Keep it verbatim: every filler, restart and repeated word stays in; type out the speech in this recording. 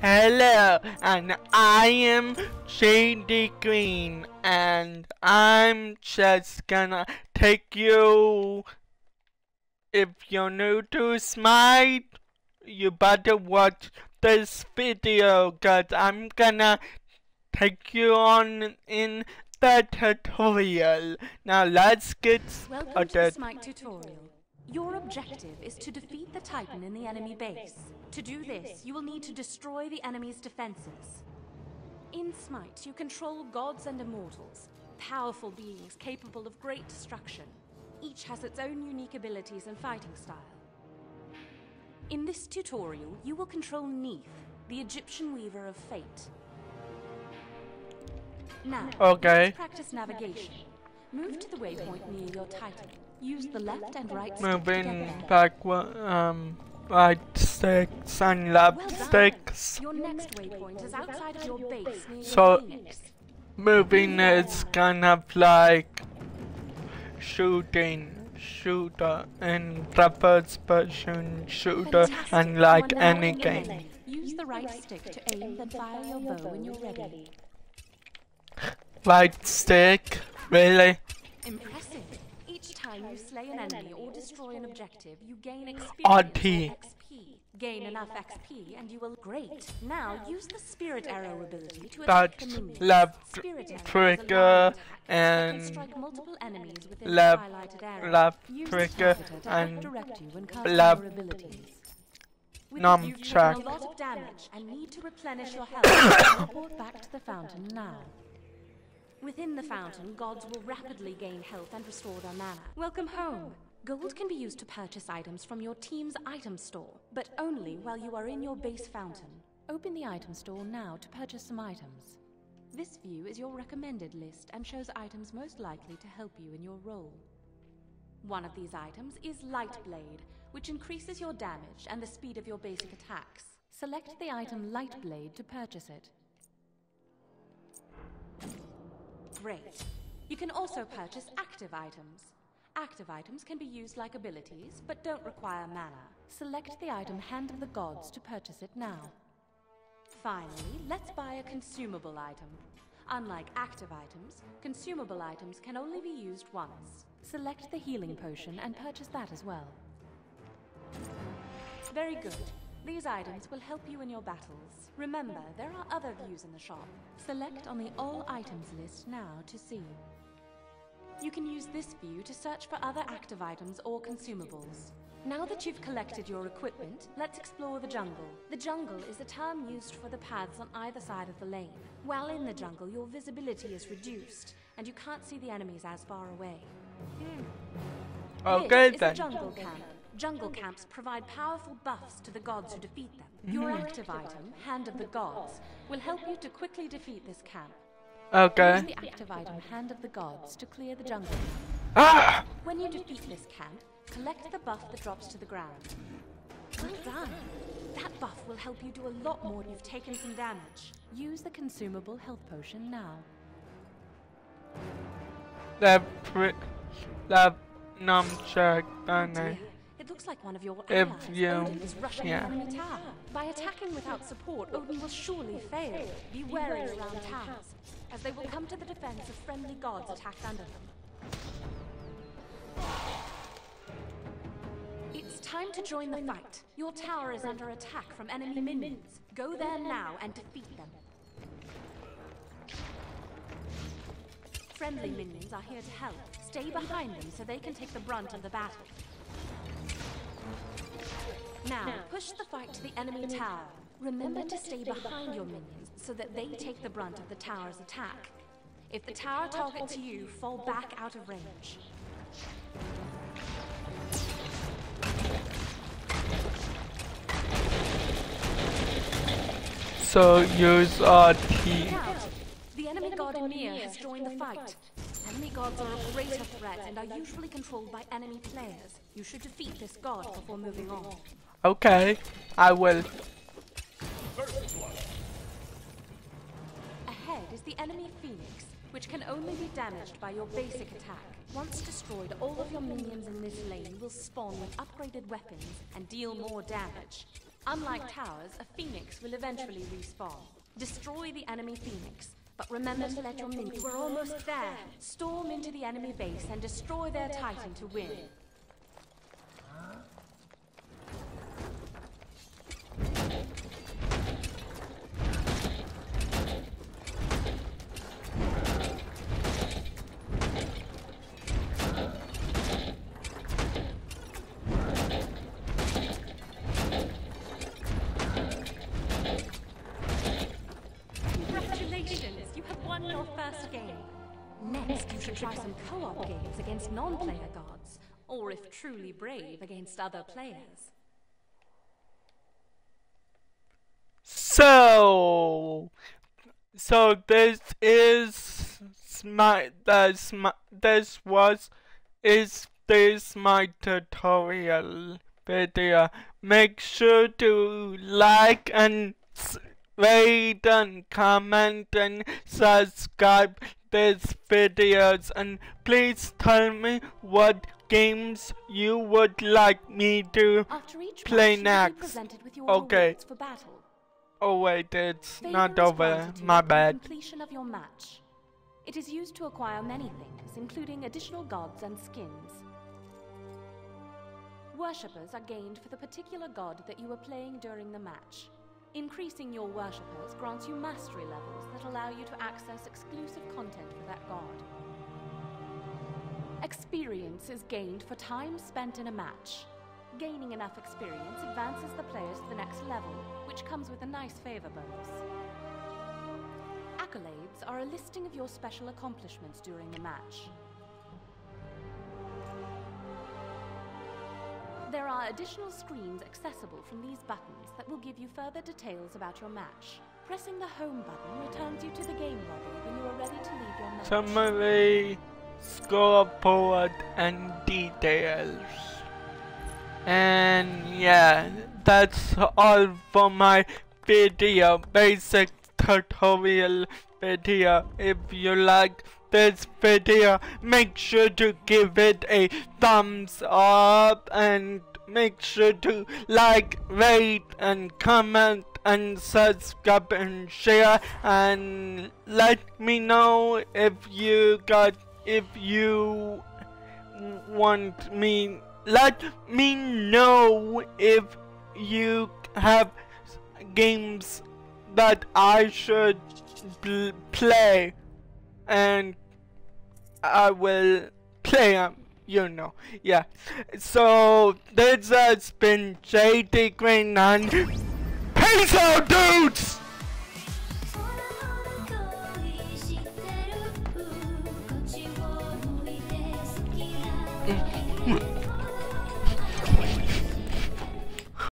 Hello, and I am J D Green, and I'm just gonna take you. If you're new to Smite, you better watch this video, cause I'm gonna take you on in the tutorial. Now let's get started. Welcome to the Smite tutorial. Your objective is to defeat the Titan in the enemy base. To do this, you will need to destroy the enemy's defenses. In Smite, you control gods and immortals, powerful beings capable of great destruction. Each has its own unique abilities and fighting style. In this tutorial, you will control Neith, the Egyptian weaver of fate. Now, okay. Practice navigation. Move to the waypoint near your Titan. Use the left and right stick. Moving backward, um, right sticks and left sticks. Your next waypoint is outside your base. So, moving is kind of like shooting, shooter, in the first person shooter, and like any game. Use the right stick to aim, then fire your bow when you're ready. Right stick, really? Impressive. When you slay an enemy or destroy an objective, you gain experience X P. Gain enough X P and you will great. Now use the spirit arrow ability to attack the minions. Left trigger and left left trigger and left num check. A lot of damage and need to replenish your health. Report back to the fountain now. Within the fountain, gods will rapidly gain health and restore their mana. Welcome home! Gold can be used to purchase items from your team's item store, but only while you are in your base fountain. Open the item store now to purchase some items. This view is your recommended list and shows items most likely to help you in your role. One of these items is Light Blade, which increases your damage and the speed of your basic attacks. Select the item Light Blade to purchase it. Great. You can also purchase active items. Active items can be used like abilities, but don't require mana. Select the item Hand of the Gods to purchase it now. Finally, let's buy a consumable item. Unlike active items, consumable items can only be used once. Select the healing potion and purchase that as well. Very good. These items will help you in your battles. Remember, there are other views in the shop. Select on the All Items list now to see. You can use this view to search for other active items or consumables. Now that you've collected your equipment, let's explore the jungle. The jungle is a term used for the paths on either side of the lane. While in the jungle, your visibility is reduced, and you can't see the enemies as far away. Okay, this then. Is a jungle camp. Jungle camps provide powerful buffs to the gods who defeat them. Mm-hmm. Your active item, Hand of the Gods, will help you to quickly defeat this camp. Okay. Use the active item, Hand of the Gods, to clear the jungle. Ah! When you defeat this camp, collect the buff that drops to the ground. Well done. That buff will help you do a lot more when you've taken some damage. Use the consumable health potion now. Left, left, num check, done. It looks like one of your allies, you, Odin, is rushing yeah. from the tower. By attacking without support, Odin will surely fail. Be wary around towers, as they will come to the defense of friendly gods attacked under them. It's time to join the fight. Your tower is under attack from enemy minions. Go there now and defeat them. Friendly minions are here to help. Stay behind them so they can take the brunt of the battle. Now, push the fight to the enemy tower. Remember to stay behind your minions so that they take the brunt of the tower's attack. If the tower targets you, fall back out of range. So use R T. Now, the enemy god Amir has joined the fight. Enemy gods are a greater threat and are usually controlled by enemy players. You should defeat this god before moving on. Okay, I will. Ahead is the enemy Phoenix, which can only be damaged by your basic attack. Once destroyed, all of your minions in this lane will spawn with upgraded weapons and deal more damage. Unlike towers, a Phoenix will eventually respawn. Destroy the enemy Phoenix, but remember to let your minions... We're almost there. Storm into the enemy base and destroy their Titan to win. Against non-player gods, or if truly brave, against other players. So, so this is Smite. This this was is this my tutorial video. Make sure to like and rate and comment and subscribe these videos, and please tell me what games you would like me to play next. Okay. Oh wait, it's not over. My bad. Completion of your match. It is used to acquire many things, including additional gods and skins. Worshippers are gained for the particular god that you were playing during the match. Increasing your worshippers grants you mastery levels that allow you to access exclusive content for that god. Experience is gained for time spent in a match. Gaining enough experience advances the players to the next level, which comes with a nice favor bonus. Accolades are a listing of your special accomplishments during the match. There are additional screens accessible from these buttons that will give you further details about your match. Pressing the home button returns you to the game lobby when you are ready to leave your match. Summary, scoreboard, and details. And yeah, that's all for my video, basic tutorial video. If you like this video, make sure to give it a thumbs up and make sure to like, rate and comment and subscribe and share, and let me know if you got if you want me let me know if you have games that I should play, and I will play them, um, you know, yeah. So, this has been J D Green, and peace out, dudes!